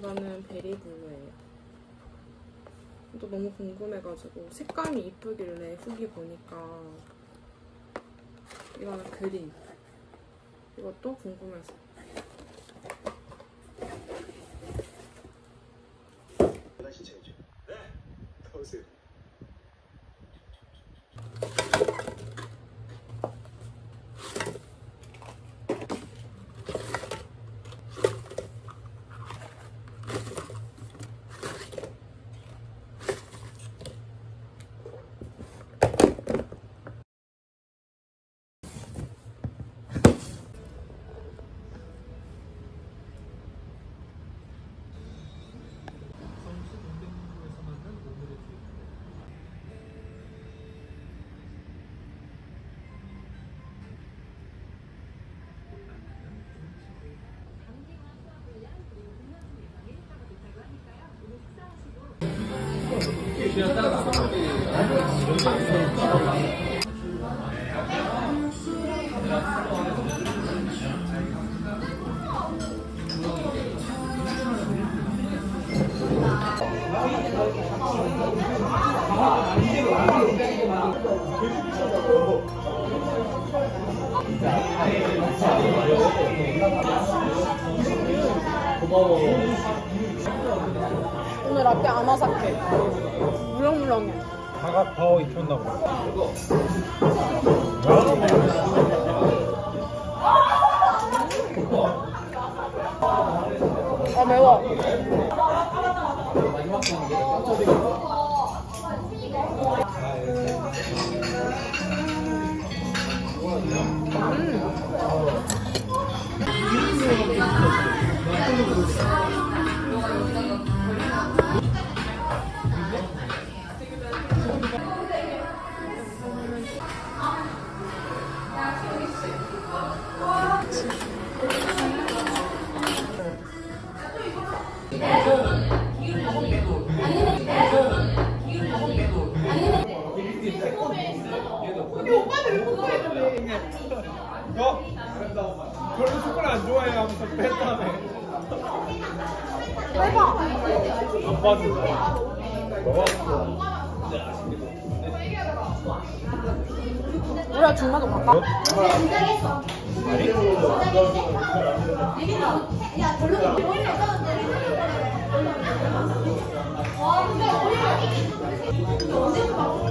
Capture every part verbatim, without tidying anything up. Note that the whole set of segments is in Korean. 이거는 베리블루예요. 또 너무 궁금해가지고 색감이 이쁘길래 후기 보니까 이거는 그린, 이것도 궁금해서. 고마워. 오늘 라떼 아마사케 물렁물렁해. 다가 더 익혔나 봐. 아 매워. 음. 별로 초콜릿 안 좋아해 하면서 뺐다네. 대박. 안 빠진다. 먹어봤어. 진짜 아쉽네. 우리가 중간도 바꿔? 긴장했어. 야 별로 와 근데 언제부터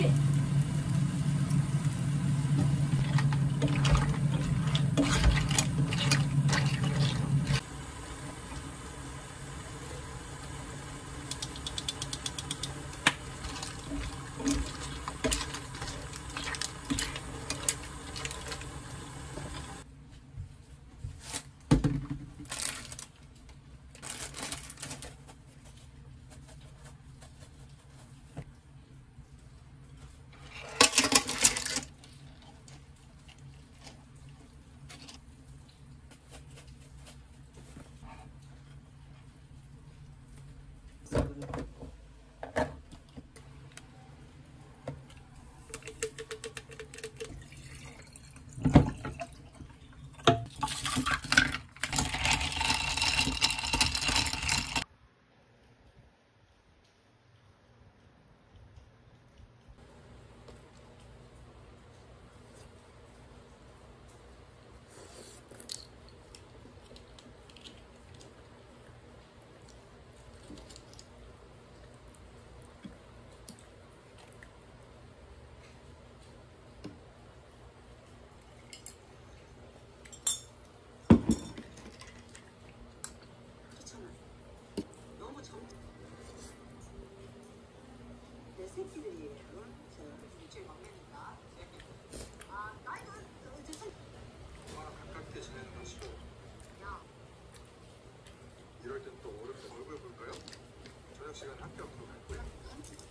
그렇지. 이럴 땐 또 오랜만에 얼굴 볼까요? 저녁 시간 학교 앞으로 갈 거야?